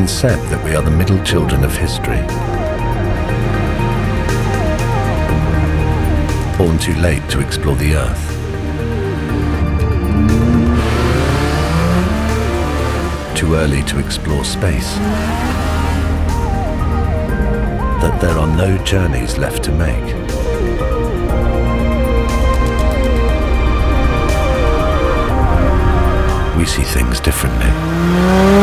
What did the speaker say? been said that we are the middle children of history. Born too late to explore the Earth. Too early to explore space. That there are no journeys left to make. We see things differently.